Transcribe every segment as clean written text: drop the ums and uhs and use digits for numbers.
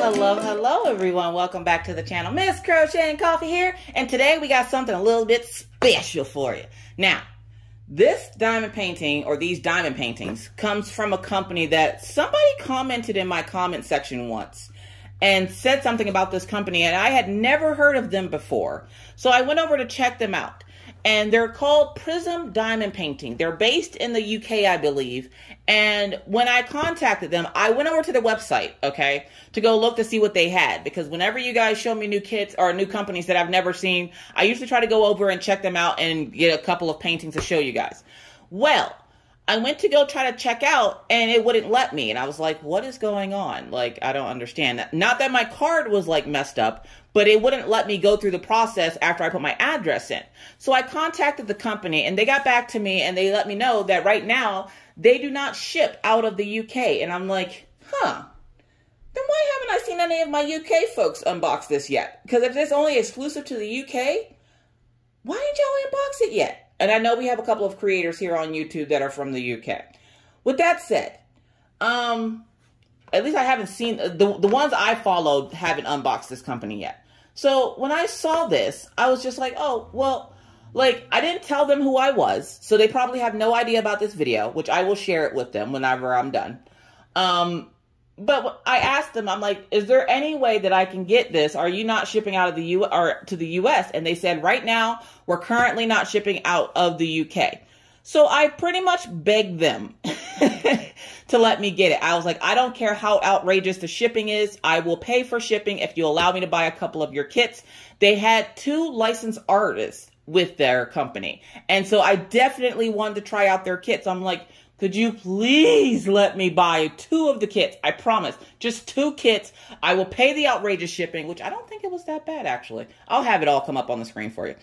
Hello everyone, welcome back to the channel. Miss Crochet and Coffee here, and today we got something a little bit special for you. Now, this diamond painting, or these diamond paintings, comes from a company that somebody commented in my comment section once and said something about this company, and I had never heard of them before. So I went over to check them out, and they're called Prism Diamond Painting. They're based in the UK, I believe. And when I contacted them, I went over to their website, okay, to go look to see what they had. Because whenever you guys show me new kits or new companies that I've never seen, I usually try to go over and check them out and get a couple of paintings to show you guys. Well, I went to go try to check out, and it wouldn't let me. And I was like, what is going on? Like, I don't understand that. Not that my card was, like, messed up, but it wouldn't let me go through the process after I put my address in. So I contacted the company, and they got back to me, and they let me know that right now they do not ship out of the UK. And I'm like, huh, then why haven't I seen any of my UK folks unbox this yet? Because if it's only exclusive to the UK, why didn't y'all unbox it yet? And I know we have a couple of creators here on YouTube that are from the UK. With that said, at least I haven't seen, the ones I followed haven't unboxed this company yet. So when I saw this, I was just like, oh, well, like, I didn't tell them who I was. So they probably have no idea about this video, which I will share it with them whenever I'm done. But I asked them, I'm like, is there any way that I can get this? Are you not shipping out of the U or to the US? And they said, right now, we're currently not shipping out of the UK. So I pretty much begged them to let me get it. I was like, I don't care how outrageous the shipping is. I will pay for shipping if you allow me to buy a couple of your kits. They had two licensed artists with their company. And so I definitely wanted to try out their kits. I'm like, could you please let me buy two of the kits? I promise. Just two kits. I will pay the outrageous shipping, which I don't think it was that bad, actually. I'll have it all come up on the screen for you.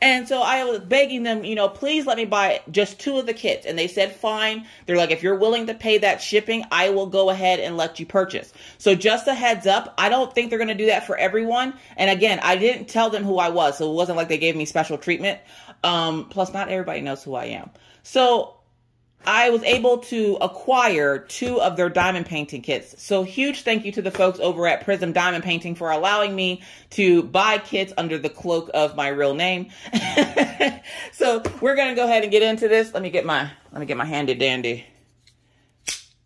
And so I was begging them, you know, please let me buy just two of the kits. And they said, fine. They're like, if you're willing to pay that shipping, I will go ahead and let you purchase. So just a heads up, I don't think they're going to do that for everyone. And again, I didn't tell them who I was, so it wasn't like they gave me special treatment. Plus, not everybody knows who I am. So I was able to acquire two of their diamond painting kits. So huge thank you to the folks over at Prism Diamond Painting for allowing me to buy kits under the cloak of my real name. So we're going to go ahead and get into this. Let me get my handy dandy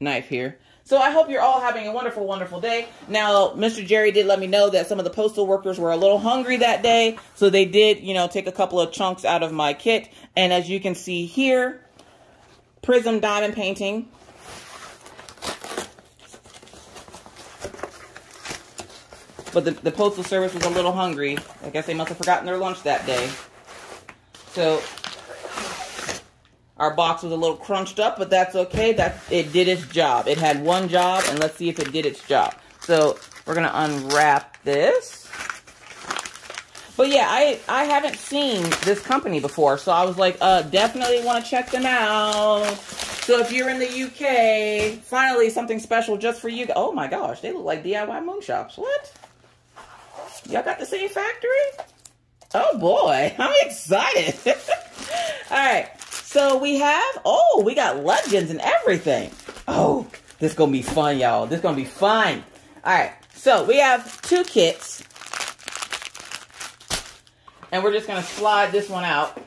knife here. So I hope you're all having a wonderful, wonderful day. Now, Mr. Jerry did let me know that some of the postal workers were a little hungry that day. So they did, you know, take a couple of chunks out of my kit. And as you can see here, Prism Diamond Painting. But the postal service was a little hungry. I guess they must have forgotten their lunch that day. So our box was a little crunched up, but that's okay. It did its job. It had one job, and let's see if it did its job. So we're going to unwrap this. But yeah, I haven't seen this company before, so I was like, definitely want to check them out. So if you're in the UK, finally something special just for you. Oh my gosh, they look like DIY Moon Shops. What? Y'all got the same factory? Oh boy, I'm excited. All right, so we have, oh, we got legends and everything. Oh, this gonna be fun, y'all. This gonna be fun. All right, so we have two kits. And we're just going to slide this one out.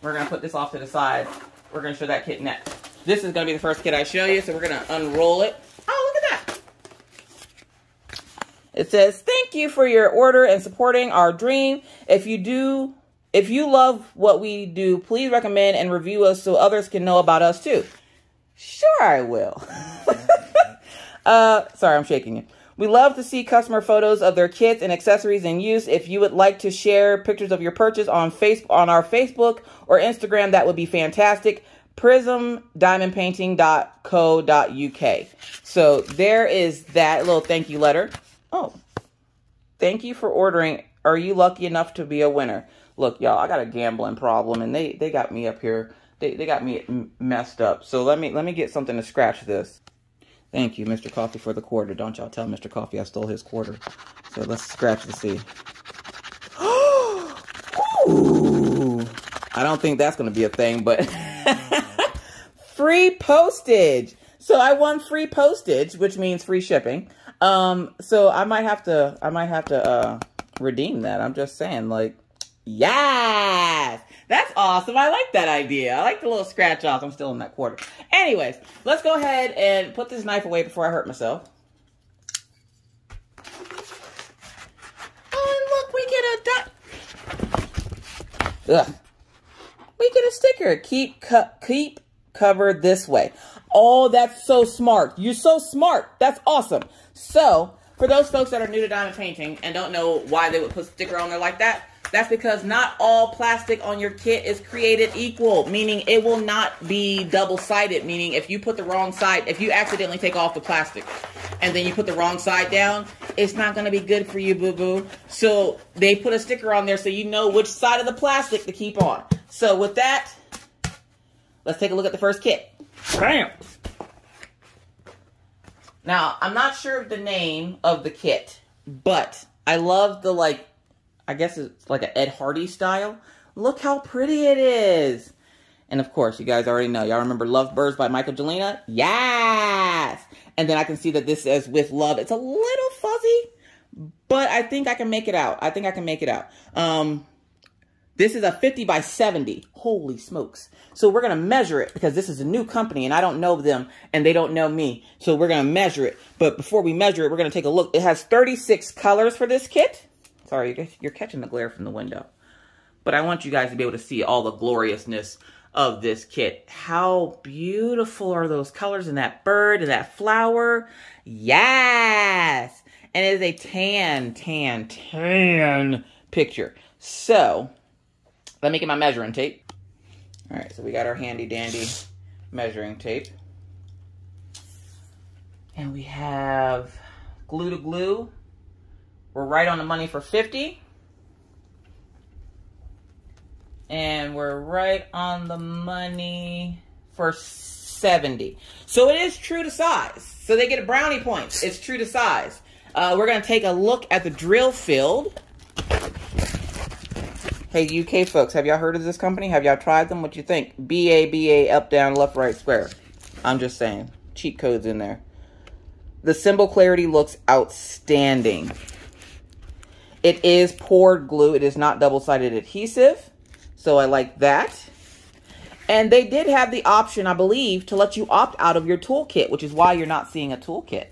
We're going to put this off to the side. We're going to show that kit next. This is going to be the first kit I show you, so we're going to unroll it. Oh, look at that. It says, thank you for your order and supporting our dream. If you love what we do, please recommend and review us so others can know about us too. Sure, I will. Sorry, I'm shaking you. We love to see customer photos of their kits and accessories in use. If you would like to share pictures of your purchase on our Facebook or Instagram, that would be fantastic. prismdiamondpainting.co.uk. So there is that little thank you letter. Oh, thank you for ordering. Are you lucky enough to be a winner? Look, y'all, I got a gambling problem, and they got me up here. They got me messed up. So let me get something to scratch this. Thank you, Mr. Coffee, for the quarter. Don't y'all tell Mr. Coffee I stole his quarter. So let's scratch the C. Ooh. I don't think that's going to be a thing, but free postage. So I won free postage, which means free shipping. So I might have to redeem that. I'm just saying, like, yes! That's awesome. I like that idea. I like the little scratch off. I'm still in that quarter. Anyways, let's go ahead and put this knife away before I hurt myself. Oh, and look, we get a dot. We get a sticker. Keep covered this way. Oh, that's so smart. You're so smart. That's awesome. So, for those folks that are new to diamond painting and don't know why they would put a sticker on there like that, that's because not all plastic on your kit is created equal, meaning it will not be double-sided, meaning if you put the wrong side, if you accidentally take off the plastic and then you put the wrong side down, it's not going to be good for you, boo-boo. So they put a sticker on there so you know which side of the plastic to keep on. So with that, let's take a look at the first kit. Bam! Now, I'm not sure of the name of the kit, but I love the, like, I guess it's like an Ed Hardy style. Look how pretty it is. And of course, you guys already know. Y'all remember Love Birds by Michael Jelena? Yes! And then I can see that this says with love. It's a little fuzzy, but I think I can make it out. I think I can make it out. This is a 50 by 70. Holy smokes. So we're going to measure it because this is a new company and I don't know them and they don't know me. So we're going to measure it. But before we measure it, we're going to take a look. It has 36 colors for this kit. Sorry, you're catching the glare from the window. But I want you guys to be able to see all the gloriousness of this kit. How beautiful are those colors in that bird and that flower? Yes! And it is a tan picture. So, let me get my measuring tape. All right, so we got our handy dandy measuring tape. And we have glue to glue. We're right on the money for 50. And we're right on the money for 70. So it is true to size. So they get a brownie point. It's true to size. We're going to take a look at the drill field. Hey, UK folks, have y'all heard of this company? Have y'all tried them? What you think? BABA, up, down, left, right, square. I'm just saying. Cheat codes in there. The symbol clarity looks outstanding. It is poured glue. It is not double-sided adhesive. So I like that. And they did have the option, I believe, to let you opt out of your toolkit, which is why you're not seeing a toolkit.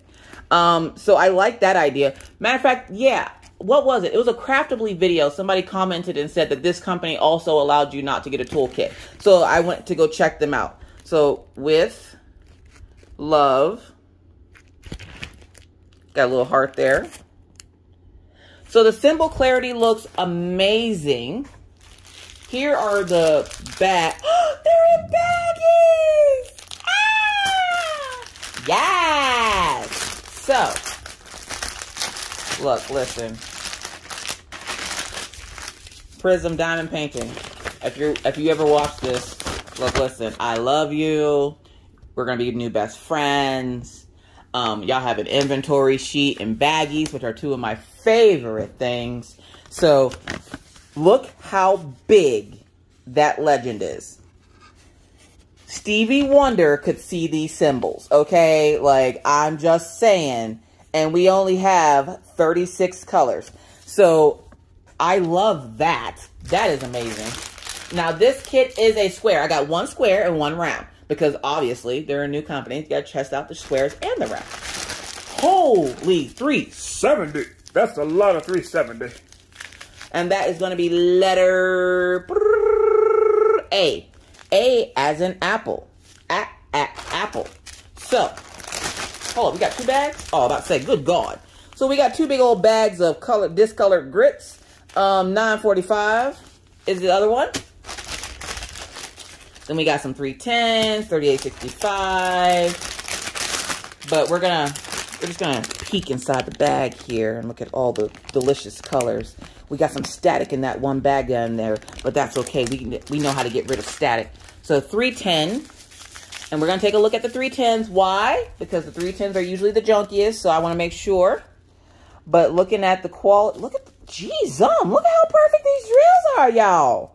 So I like that idea. Matter of fact, yeah, what was it? It was a Craftably video. Somebody commented and said that this company also allowed you not to get a toolkit. So I went to go check them out. So with love, got a little heart there. So the symbol clarity looks amazing. Here are the bags. They're in baggies! Ah! Yes! So, look, listen. Prism Diamond Painting. If you ever watch this, look, listen. I love you. We're gonna be new best friends. Y'all have an inventory sheet and baggies, which are two of my favorite things. So look how big that legend is. Stevie Wonder could see these symbols, okay? Like, I'm just saying, and we only have 36 colors. So I love that. That is amazing. Now this kit is a square. I got one square and one round because obviously they're a new company. You gotta test out the squares and the round. Holy 370. That's a lot of 370. And that is going to be letter A. A as in apple. Apple. So, hold on, we got two bags? Oh, I was about to say, good God. So we got two big old bags of colored, discolored grits. 945 is the other one. Then we got some 310s, 3865. But we're just gonna peek inside the bag here and look at all the delicious colors. We got some static in that one bag down there, but that's okay. We know how to get rid of static. So 310, and we're gonna take a look at the 310s. Why? Because the 310s are usually the junkiest, so I wanna make sure. But looking at the quality, look at, geez, look at how perfect these drills are, y'all.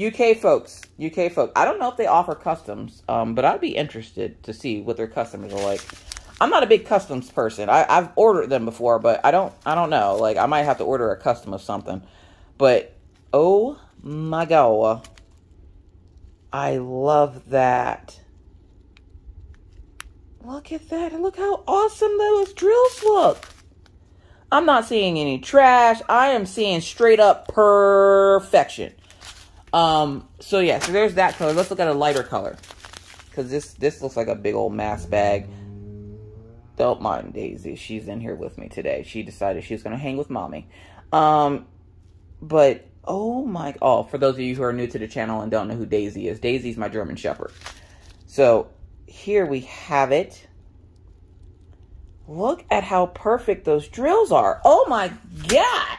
UK folks, UK folk. I don't know if they offer customs, but I'd be interested to see what their customs are like. I'm not a big customs person. I've ordered them before, but I don't know. Like, I might have to order a custom of something. But, oh my God. I love that. Look at that. Look how awesome those drills look. I'm not seeing any trash. I am seeing straight up perfection. So yeah, so there's that color. Let's look at a lighter color, because this looks like a big old mass bag. Don't mind Daisy. She's in here with me today. She decided she's going to hang with mommy. But oh my, oh, for those of you who are new to the channel and don't know who Daisy is, Daisy's my German Shepherd. So here we have it. Look at how perfect those drills are. Oh my God,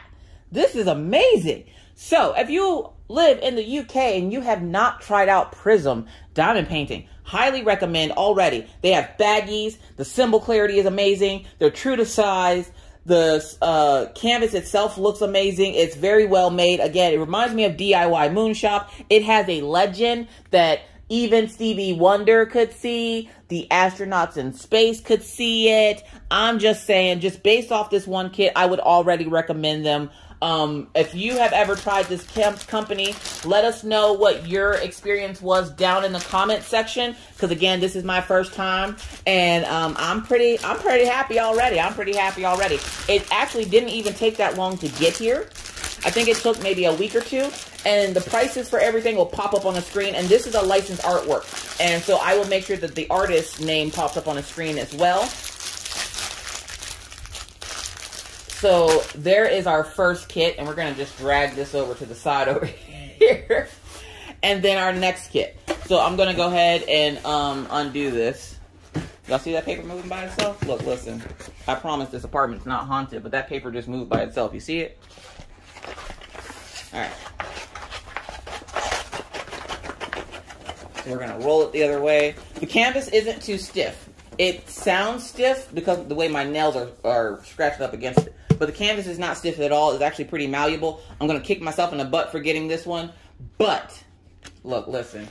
this is amazing. So if you live in the UK and you have not tried out Prism Diamond Painting, highly recommend already. They have baggies. The symbol clarity is amazing. They're true to size. The canvas itself looks amazing. It's very well made. Again, it reminds me of DIY Moon Shop. It has a legend that even Stevie Wonder could see. The astronauts in space could see it. I'm just saying, just based off this one kit, I would already recommend them. If you have ever tried this company, let us know what your experience was down in the comment section. Because again, this is my first time, and I'm pretty happy already. It actually didn't even take that long to get here. I think it took maybe a week or two, and the prices for everything will pop up on the screen. And this is a licensed artwork, and so I will make sure that the artist's name pops up on the screen as well. So there is our first kit, and we're going to just drag this over to the side over here. And then our next kit. So I'm going to go ahead and undo this. Y'all see that paper moving by itself? Look, listen, I promise this apartment's not haunted, but that paper just moved by itself. You see it? All right. So we're going to roll it the other way. The canvas isn't too stiff. It sounds stiff because of the way my nails are scratched up against it. But the canvas is not stiff at all. It's actually pretty malleable. I'm going to kick myself in the butt for getting this one. But, look, listen.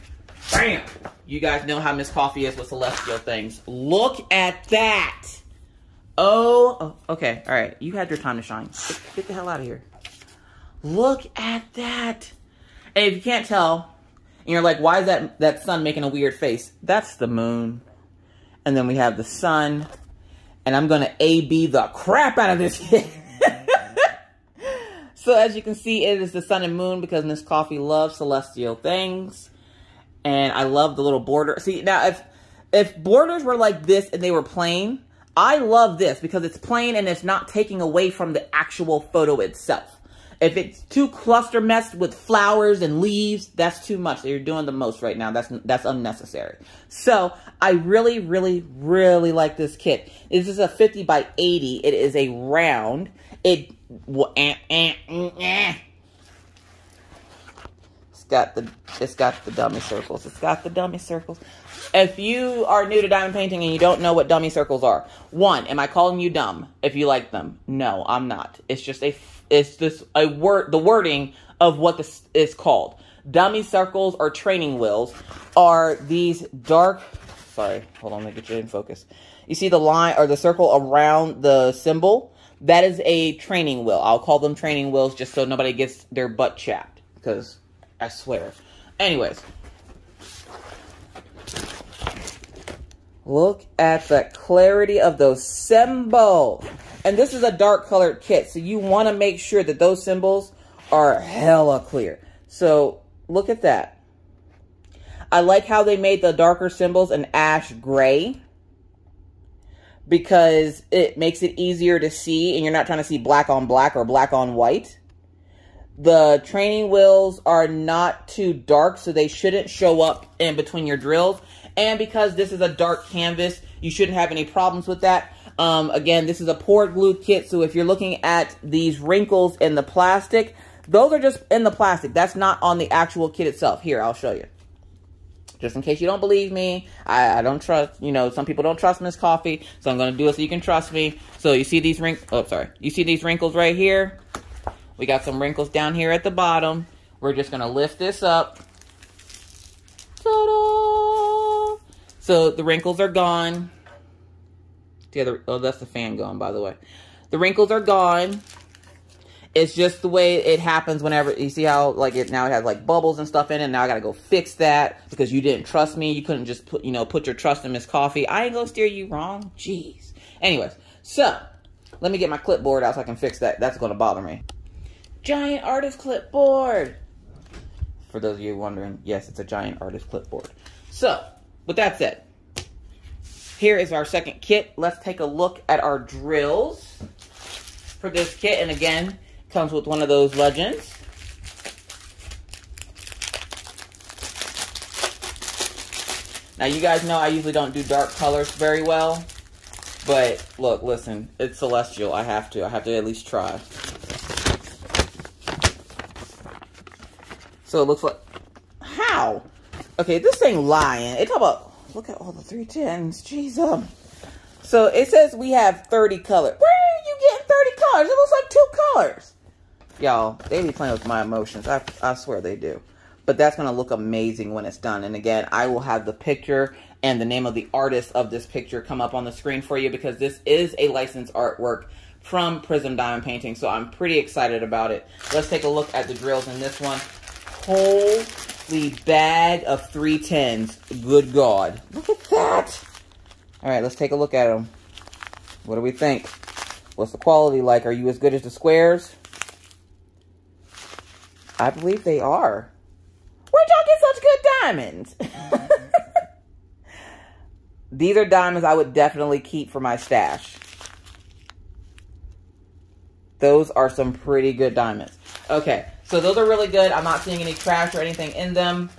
Bam! You guys know how Miss Coffee is with celestial things. Look at that! Oh, okay. All right. You had your time to shine. Get the hell out of here. Look at that! And if you can't tell, and you're like, why is that sun making a weird face? That's the moon. And then we have the sun. And I'm going to A-B the crap out of this kit. So as you can see, it is the sun and moon because Miss Coffee loves celestial things. And I love the little border. See, now if borders were like this and they were plain, I love this because it's plain and it's not taking away from the actual photo itself. If it's too cluster messed with flowers and leaves, that's too much. You're doing the most right now. That's unnecessary. So I really, really, really like this kit. This is a 50 by 80. It is a round. It's got the dummy circles. If you are new to diamond painting and you don't know what dummy circles are, one, am I calling you dumb if you like them? No, I'm not. It's just a word, the wording of what this is called. Dummy circles or training wheels are these dark, sorry, hold on, let me get you in focus. You see the line or the circle around the symbol? That is a training wheel. I'll call them training wheels just so nobody gets their butt chapped, because I swear. Anyways. Look at the clarity of those symbols. And this is a dark colored kit, so you want to make sure that those symbols are hella clear. So, look at that. I like how they made the darker symbols an ash gray, because it makes it easier to see, and you're not trying to see black on black or black on white. The training wheels are not too dark, so they shouldn't show up in between your drills. And because this is a dark canvas, you shouldn't have any problems with that. Again, this is a poured glue kit, so if you're looking at these wrinkles in the plastic, those are just in the plastic. That's not on the actual kit itself. Here, I'll show you. Just in case you don't believe me, I don't trust, you know, some people don't trust Miss Coffee, so I'm going to do it so you can trust me. So you see these wrinkles, oh, sorry. You see these wrinkles right here? We got some wrinkles down here at the bottom. We're just going to lift this up. Ta-da! So the wrinkles are gone. The other, oh, that's the fan gone, by the way. The wrinkles are gone. It's just the way it happens whenever, you see how, like, it now it has, like, bubbles and stuff in it, and now I gotta go fix that, because you didn't trust me, you couldn't just put, you know, put your trust in Miss Coffee. I ain't gonna steer you wrong, jeez. Anyways, so, let me get my clipboard out so I can fix that, that's gonna bother me. Giant artist clipboard! For those of you wondering, yes, it's a giant artist clipboard. So, with that said, here is our second kit. Let's take a look at our drills for this kit, and again, comes with one of those legends. Now, you guys know I usually don't do dark colors very well. But, look, listen. It's celestial. I have to. I have to at least try. So, it looks like... How? Okay, this thing lying. It's about... Look at all the 310s. Jeez. So, it says we have 30 colors. Where are you getting 30 colors? It looks like 2 colors. Y'all, they be playing with my emotions. I swear they do. But that's going to look amazing when it's done. And again, I will have the picture and the name of the artist of this picture come up on the screen for you, because this is a licensed artwork from Prism Diamond Painting. So I'm pretty excited about it. Let's take a look at the drills in this one. Holy bag of 310s. Good God. Look at that. All right, let's take a look at them. What do we think? What's the quality like? Are you as good as the squares? I believe they are. Where'd y'all get such good diamonds? These are diamonds I would definitely keep for my stash. Those are some pretty good diamonds. Okay, so those are really good. I'm not seeing any trash or anything in them.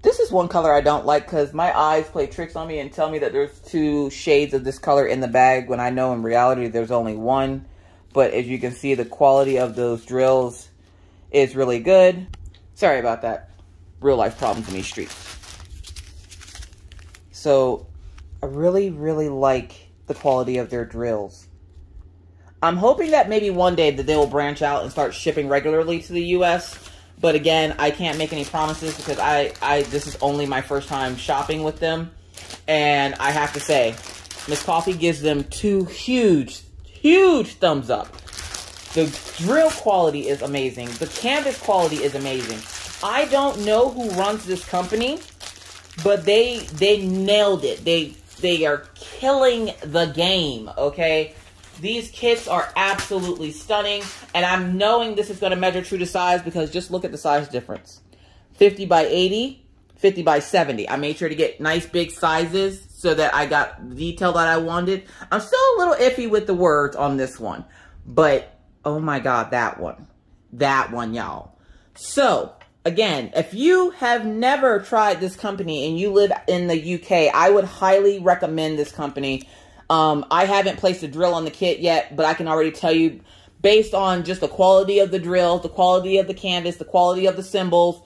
This is one color I don't like because my eyes play tricks on me and tell me that there's 2 shades of this color in the bag when I know in reality there's only one. But as you can see, the quality of those drills is really good. Sorry about that. Real life problems in these streets. So I really, really like the quality of their drills. I'm hoping that maybe one day that they will branch out and start shipping regularly to the US. But again, I can't make any promises because this is only my first time shopping with them. And I have to say, Miss Coffee gives them 2 huge thumbs up. The drill quality is amazing. The canvas quality is amazing. I don't know who runs this company, but they nailed it. They are killing the game, okay? These kits are absolutely stunning, and I'm knowing this is going to measure true to size because just look at the size difference. 50 by 80, 50 by 70. I made sure to get nice big sizes so that I got the detail that I wanted. I'm still a little iffy with the words on this one. But, oh my God, that one. That one, y'all. So, again, if you have never tried this company and you live in the UK, I would highly recommend this company. I haven't placed a drill on the kit yet, but I can already tell you, based on just the quality of the drill, the quality of the canvas, the quality of the symbols,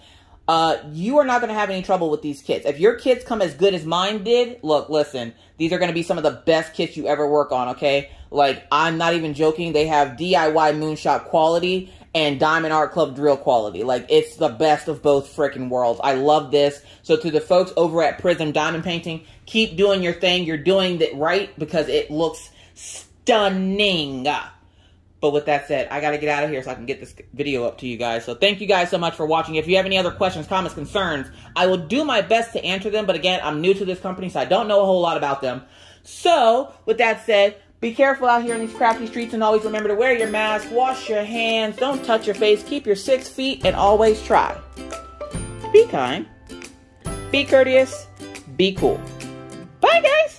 you are not going to have any trouble with these kits. If your kits come as good as mine did, look, listen, these are going to be some of the best kits you ever work on, okay? Like, I'm not even joking. They have DIY Moon Shop quality and Diamond Art Club drill quality. Like, it's the best of both freaking worlds. I love this. So to the folks over at Prism Diamond Painting, keep doing your thing. You're doing it right because it looks stunning. But with that said, I got to get out of here so I can get this video up to you guys. So thank you guys so much for watching. If you have any other questions, comments, concerns, I will do my best to answer them. But again, I'm new to this company, so I don't know a whole lot about them. So with that said, be careful out here in these crafty streets. And always remember to wear your mask, wash your hands, don't touch your face, keep your 6 feet, and always try. Be kind, be courteous, be cool. Bye, guys.